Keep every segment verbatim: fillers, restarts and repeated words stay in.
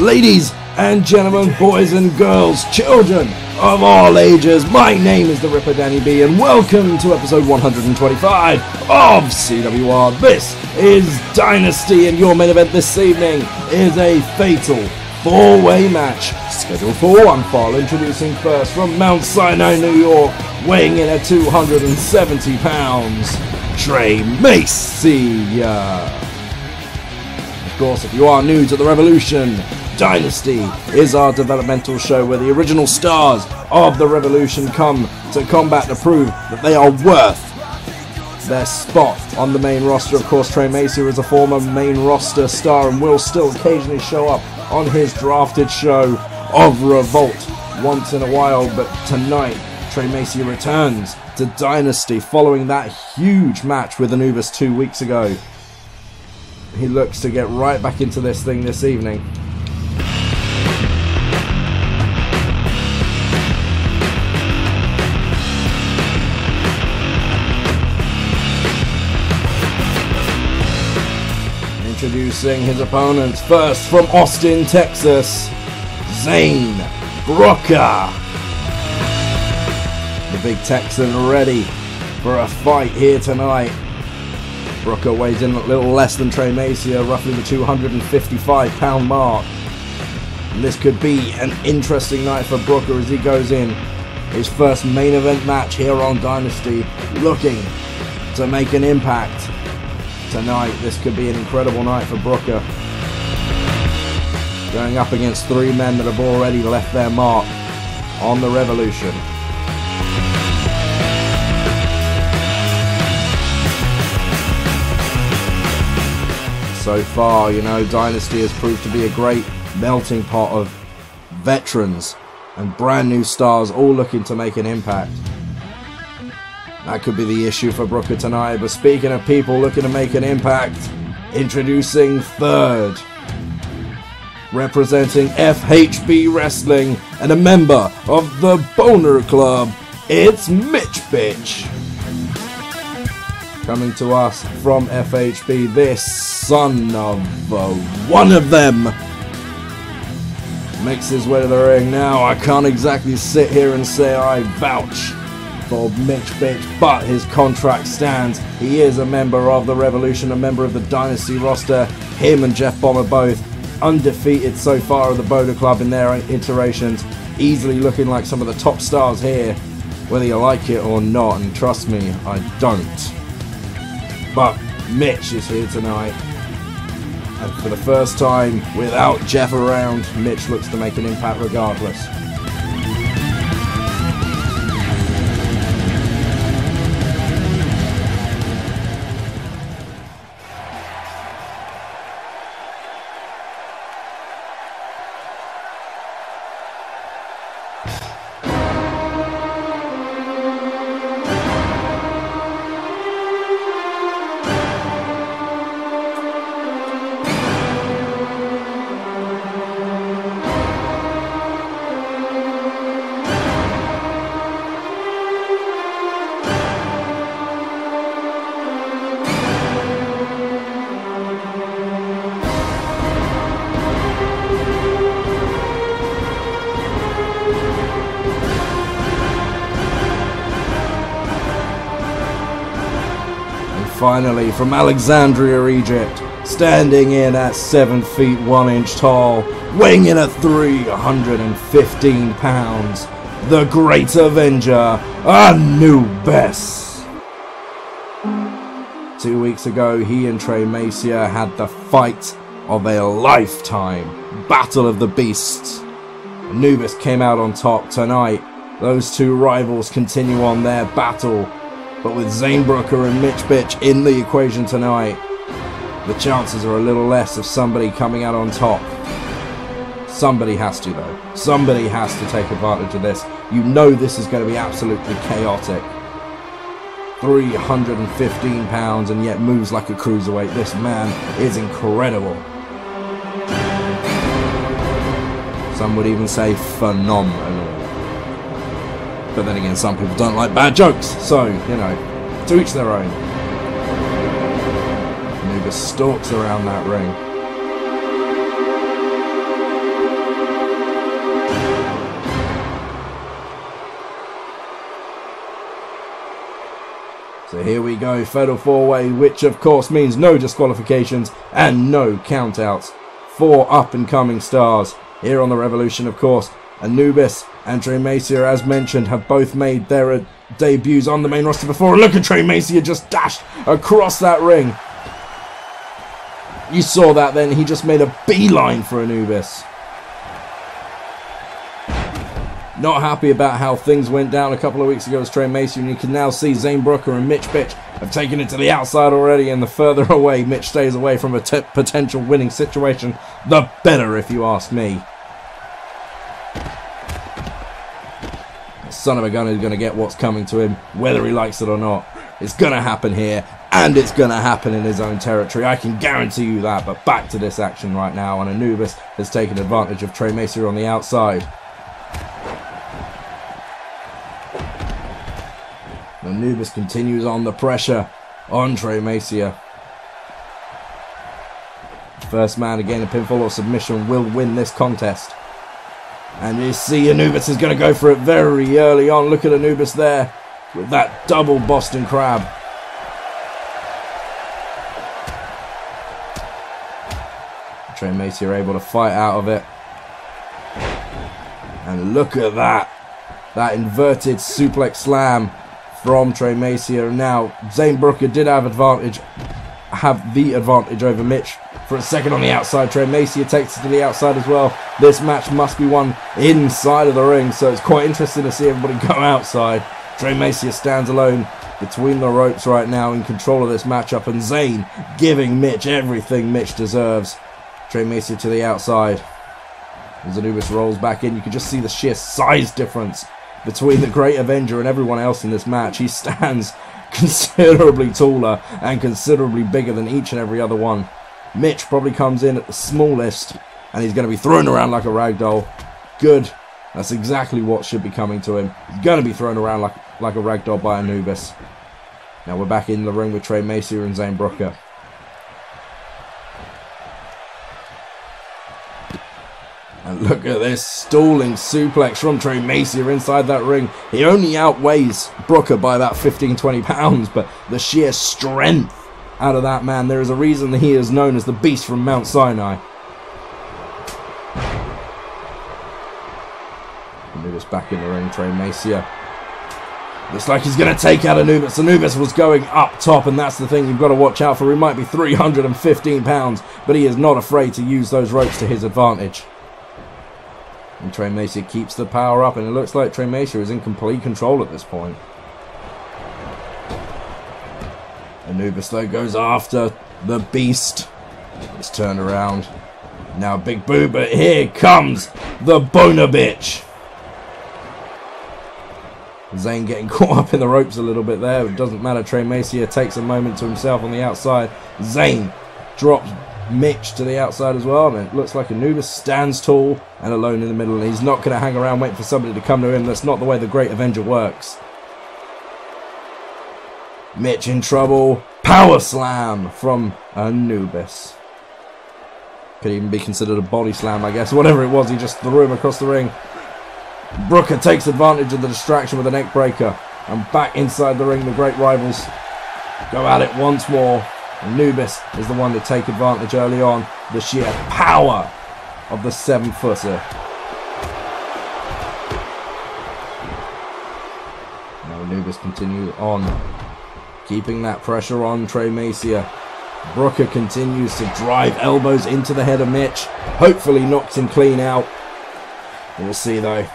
Ladies and gentlemen, boys and girls, children of all ages, my name is the Ripper Danny B, and welcome to episode one hundred twenty-five of C W R. This is Dynasty, and your main event this evening is a fatal four-way match scheduled for one fall. Introducing first, from Mount Sinai, New York, weighing in at two hundred seventy pounds, Trey Macy. Of course, if you are new to the Revolution, Dynasty is our developmental show where the original stars of the Revolution come to combat to prove that they are worth their spot on the main roster. Of course, Trey Macy is a former main roster star and will still occasionally show up on his drafted show of Revolt once in a while, but tonight Trey Macy returns to Dynasty following that huge match with Anubis two weeks ago. He looks to get right back into this thing this evening. Introducing his opponents, first from Austin, Texas, Zane Brooker. The big Texan ready for a fight here tonight. Brooker weighs in a little less than Trey Macy, roughly the two hundred fifty-five pound mark. And this could be an interesting night for Brooker as he goes in his first main event match here on Dynasty, looking to make an impact tonight. This could be an incredible night for Brooker, going up against three men that have already left their mark on the Revolution. So far, you know, Dynasty has proved to be a great melting pot of veterans and brand new stars, all looking to make an impact. That could be the issue for Brooker tonight. But speaking of people looking to make an impact, introducing third, representing F H B Wrestling and a member of the Boner Club, it's Mitch Bitch. Coming to us from F H B, this son of a one of them makes his way to the ring now. I can't exactly sit here and say I vouch for Mitch Bitch, but his contract stands. He is a member of the Revolution, a member of the Dynasty roster. Him and Jeff Bomber both undefeated so far of the Boulder Club in their iterations, easily looking like some of the top stars here, whether you like it or not, and trust me, I don't. But Mitch is here tonight, and for the first time without Jeff around, Mitch looks to make an impact regardless. Finally, from Alexandria, Egypt, standing in at seven feet one inch tall, weighing in at three hundred fifteen pounds, the Great Avenger, Anubis. Two weeks ago, he and Trey Macy had the fight of a lifetime, Battle of the Beasts. Anubis came out on top tonight. Those two rivals continue on their battle, but with Zane Brooker and Mitch Bitch in the equation tonight, the chances are a little less of somebody coming out on top. Somebody has to, though. Somebody has to take advantage of this. You know this is going to be absolutely chaotic. three hundred fifteen pounds and yet moves like a cruiserweight. This man is incredible. Some would even say phenomenal. But then again, some people don't like bad jokes, so, you know, to each their own. Anubis stalks around that ring. here we go, fatal four-way, which of course means no disqualifications and no countouts. Four up-and-coming stars here on the Revolution, of course. Anubis and Trey Macy, as mentioned, have both made their uh, debuts on the main roster before. And look at Trey Macy just dashed across that ring. You saw that then. He just made a beeline for Anubis. Not happy about how things went down a couple of weeks ago as Trey Macy, and you can now see Zane Brooker and Mitch Bitch have taken it to the outside already, and the further away Mitch stays away from a t potential winning situation, the better, if you ask me. The son of a gun is going to get what's coming to him, whether he likes it or not. It's going to happen here, and it's going to happen in his own territory. I can guarantee you that, but back to this action right now, and Anubis has taken advantage of Trey Macy on the outside. Anubis continues on the pressure on Trey Macy. First man to gain a pinfall or submission will win this contest. And you see Anubis is going to go for it very early on. Look at Anubis there with that double Boston Crab. Trey Macy are able to fight out of it. And look at that. That inverted suplex slam from Trey Macy. Now Zane Brooker did have advantage, have the advantage over Mitch for a second on the outside. Trey Macy takes it to the outside as well. This match must be won inside of the ring, so it's quite interesting to see everybody go outside. Trey Macy stands alone between the ropes right now, in control of this matchup, and Zane giving Mitch everything Mitch deserves. Trey Macy to the outside as Anubis rolls back in. You can just see the sheer size difference between the Great Avenger and everyone else in this match. He stands considerably taller and considerably bigger than each and every other one. Mitch probably comes in at the smallest, and he's going to be thrown around like a rag doll. Good. That's exactly what should be coming to him. He's going to be thrown around like, like a rag doll by Anubis. Now we're back in the ring with Trey Macy and Zane Brooker. And look at this stalling suplex from Trey Macy inside that ring. He only outweighs Brooker by about fifteen, twenty pounds, but the sheer strength out of that man, there is a reason that he is known as the Beast from Mount Sinai. Anubis back in the ring, Trey Macy. Looks like he's going to take out Anubis. Anubis was going up top, and that's the thing you've got to watch out for. He might be three hundred fifteen pounds, but he is not afraid to use those ropes to his advantage. And Trey Macy keeps the power up, and it looks like Trey Macy is in complete control at this point. Anubis, though, goes after the Beast. It's turned around. Now Big Boo, but here comes the Boner Bitch. Zane getting caught up in the ropes a little bit there, but it doesn't matter. Trey Macy takes a moment to himself on the outside. Zane drops Mitch to the outside as well, and it looks like Anubis stands tall and alone in the middle, and he's not going to hang around waiting for somebody to come to him. That's not the way the Great Avenger works. Mitch in trouble. Power slam from Anubis. Could even be considered a body slam, I guess. Whatever it was, he just threw him across the ring. Brooker takes advantage of the distraction with a neck breaker, and back inside the ring, the great rivals go at it once more. Anubis is the one to take advantage early on. The sheer power of the seven-footer. Now Anubis continue on, keeping that pressure on Trey Macy. Brooker continues to drive elbows into the head of Mitch. Hopefully knocks him clean out. We'll see though.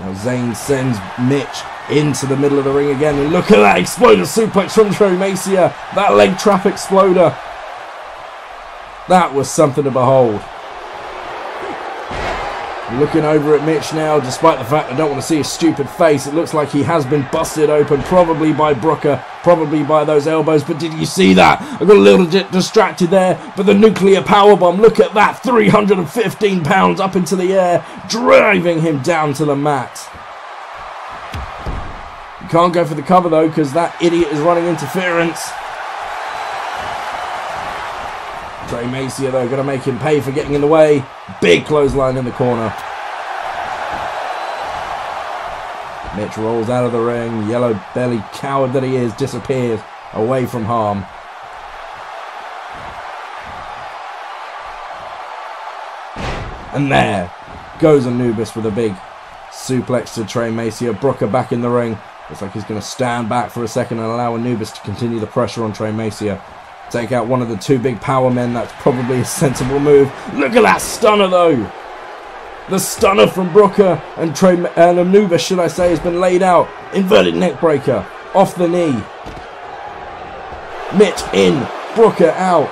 Now Zane sends Mitch into the middle of the ring again, and look at that exploder suplex from Trey Macy. That leg trap exploder, that was something to behold. Looking over at Mitch now, despite the fact I don't want to see his stupid face. It looks like he has been busted open, probably by Brooker, probably by those elbows. But did you see that? I got a little bit distracted there, but the nuclear powerbomb, look at that, three hundred fifteen pounds up into the air, driving him down to the mat. Can't go for the cover though, because that idiot is running interference. Trey Macy though, going to make him pay for getting in the way. Big clothesline in the corner. Mitch rolls out of the ring. Yellow belly coward that he is disappears away from harm. And there goes Anubis with a big suplex to Trey Macy. Brooker back in the ring. Looks like he's going to stand back for a second and allow Anubis to continue the pressure on Trey Macy. Take out one of the two big power men. That's probably a sensible move. Look at that stunner, though. The stunner from Brooker and, Trey, and Anubis, should I say, has been laid out. Inverted neckbreaker. Off the knee. Mitch in. Brooker out.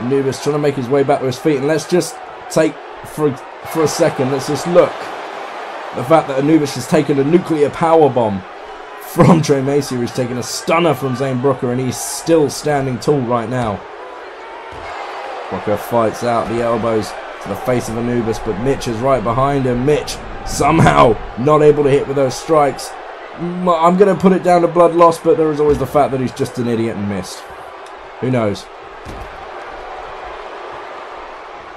Anubis trying to make his way back to his feet. And let's just take for, for a second. Let's just look. The fact that Anubis has taken a nuclear powerbomb from Trey Macy, who's taken a stunner from Zane Brooker, and he's still standing tall right now. Brooker fights out the elbows to the face of Anubis, but Mitch is right behind him. Mitch somehow not able to hit with those strikes. I'm going to put it down to blood loss, but there is always the fact that he's just an idiot and missed. Who knows?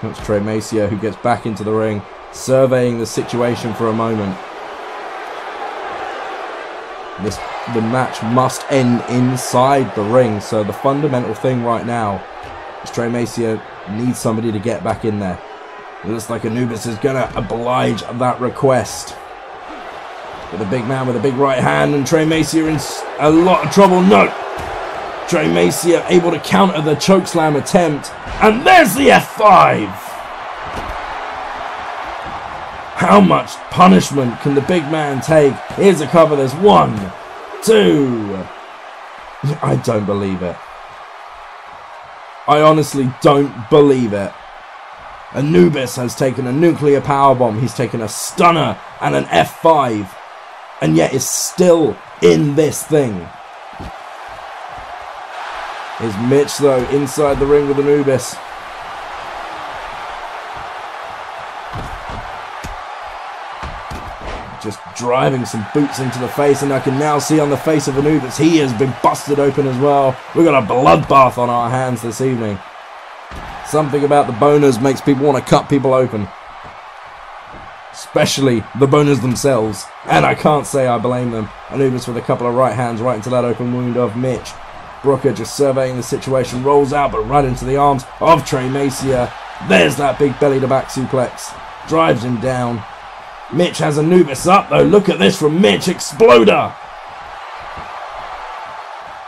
That's Trey Macy, who gets back into the ring, surveying the situation for a moment. This, the match must end inside the ring, so the fundamental thing right now is Trey Macy needs somebody to get back in there. It looks like Anubis is going to oblige that request. But the big man with a big right hand, and Trey Macy in a lot of trouble. No! Trey Macy able to counter the chokeslam attempt, and there's the F five! How much punishment can the big man take? Here's a cover. There's one, two. I don't believe it. I honestly don't believe it. Anubis has taken a nuclear powerbomb. He's taken a stunner and an F five. And yet is still in this thing. Is Mitch, though, inside the ring with Anubis? Just driving some boots into the face, and I can now see on the face of Anubis he has been busted open as well. We've got a bloodbath on our hands this evening. Something about the boners makes people want to cut people open. Especially the boners themselves. And I can't say I blame them. Anubis with a couple of right hands right into that open wound of Mitch. Brooker just surveying the situation, rolls out but right into the arms of Trey Macy. There's that big belly to back suplex. Drives him down. Mitch has Anubis up, though. Look at this from Mitch. Exploder.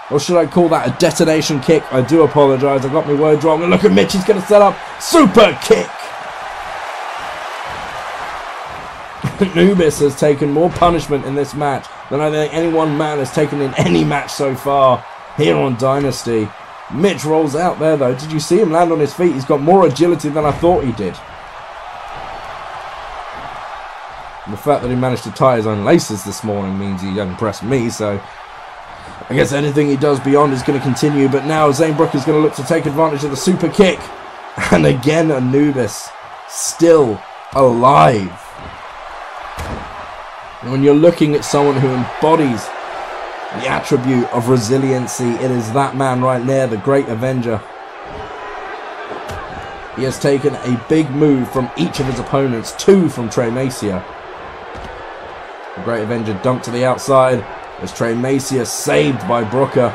Or should I call that a detonation kick? I do apologise. I got my words wrong. And look at Mitch. He's going to set up. Super kick. Anubis has taken more punishment in this match than I think any one man has taken in any match so far here on Dynasty. Mitch rolls out there, though. Did you see him land on his feet? He's got more agility than I thought he did. The fact that he managed to tie his own laces this morning means he impressed me, so I guess anything he does beyond is going to continue. But now Zane Brooker is going to look to take advantage of the super kick. And again, Anubis still alive. And when you're looking at someone who embodies the attribute of resiliency, it is that man right there, the Great Avenger. He has taken a big move from each of his opponents, two from Trey Macy. The Great Avenger dumped to the outside as Trey Macy is saved by Brooker.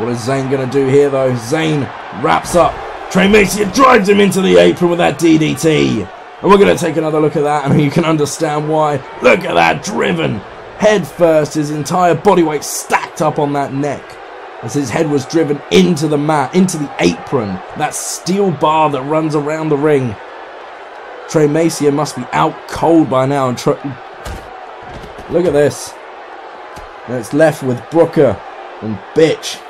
What is Zane going to do here, though? Zane wraps up. Trey Macy drives him into the apron with that D D T. And we're going to take another look at that, and you can understand why. Look at that, driven head first, his entire body weight stacked up on that neck as his head was driven into the mat, into the apron, that steel bar that runs around the ring. Trey Macy must be out cold by now. And look at this. And it's left with Brooker and Bitch.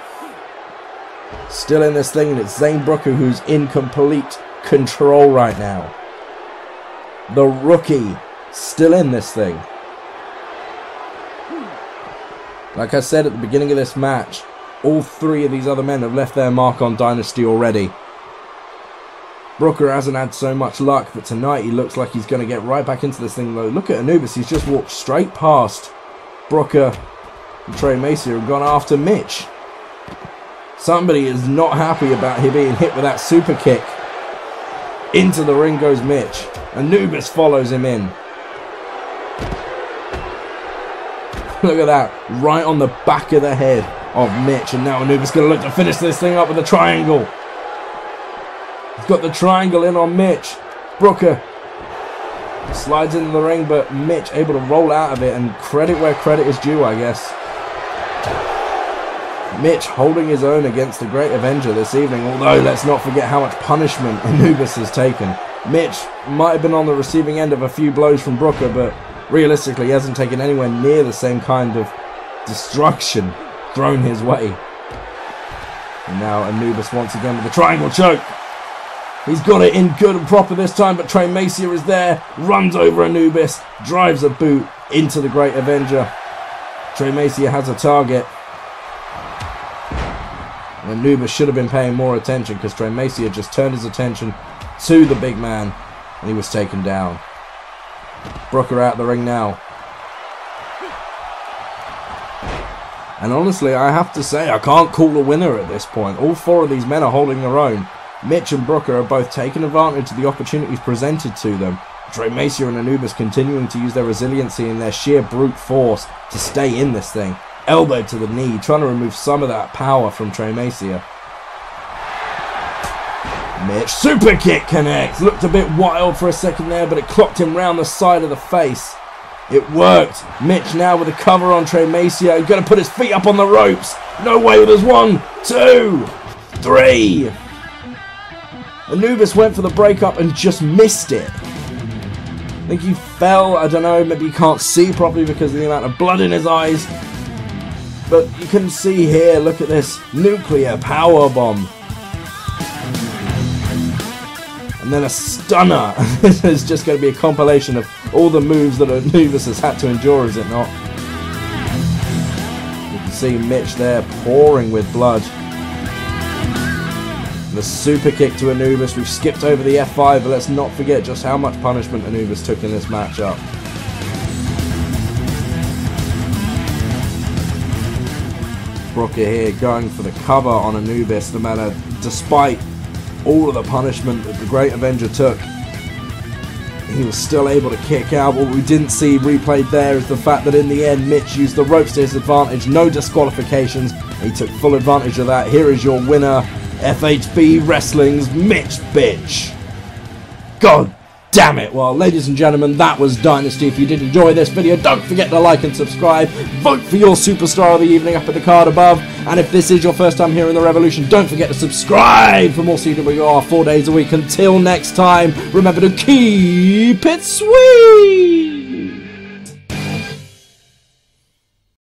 Still in this thing, and it's Zane Brooker who's in complete control right now. The rookie still in this thing. Like I said at the beginning of this match, all three of these other men have left their mark on Dynasty already. Brooker hasn't had so much luck, but tonight he looks like he's going to get right back into this thing, though. Look at Anubis. He's just walked straight past Brooker and Trey Macy and gone after Mitch. Somebody is not happy about him being hit with that super kick. Into the ring goes Mitch. Anubis follows him in. Look at that. Right on the back of the head of Mitch. And now Anubis going to look to finish this thing up with a triangle. He's got the triangle in on Mitch. Brooker slides into the ring, but Mitch able to roll out of it. And credit where credit is due, I guess. Mitch holding his own against the Great Avenger this evening, although let's not forget how much punishment Anubis has taken. Mitch might have been on the receiving end of a few blows from Brooker, but realistically he hasn't taken anywhere near the same kind of destruction thrown his way. And now Anubis once again with the triangle choke. He's got it in good and proper this time, but Trey Macy is there, runs over Anubis, drives a boot into the Great Avenger. Trey Macy has a target. Anubis should have been paying more attention because Trey Macy had just turned his attention to the big man and he was taken down. Brooker out the ring now. And honestly, I have to say, I can't call a winner at this point. All four of these men are holding their own. Mitch and Brooker are both taking advantage of the opportunities presented to them. Trey Macy and Anubis continuing to use their resiliency and their sheer brute force to stay in this thing. Elbow to the knee, trying to remove some of that power from Trey Macy. Mitch, super kick connects. Looked a bit wild for a second there, but it clocked him round the side of the face. It worked. Mitch now with a cover on Trey Macy. He's going to put his feet up on the ropes. No way. There's one, two, three. Anubis went for the breakup and just missed it. I think he fell. I don't know. Maybe he can't see properly because of the amount of blood in his eyes. But you can see here, look at this nuclear power bomb, and then a stunner. This is just going to be a compilation of all the moves that Anubis has had to endure, is it not? You can see Mitch there pouring with blood. The super kick to Anubis. We've skipped over the F five, but let's not forget just how much punishment Anubis took in this matchup. Brooker here going for the cover on Anubis, no matter, despite all of the punishment that the Great Avenger took, he was still able to kick out. What we didn't see replayed there is the fact that in the end Mitch used the ropes to his advantage, no disqualifications, he took full advantage of that. Here is your winner, F H B Wrestling's Mitch Bitch. God damn it. Well, ladies and gentlemen, that was Dynasty. If you did enjoy this video, don't forget to like and subscribe. Vote for your superstar of the evening up at the card above. And if this is your first time here in the Revolution, don't forget to subscribe for more C W R four days a week. Until next time, remember to keep it sweet.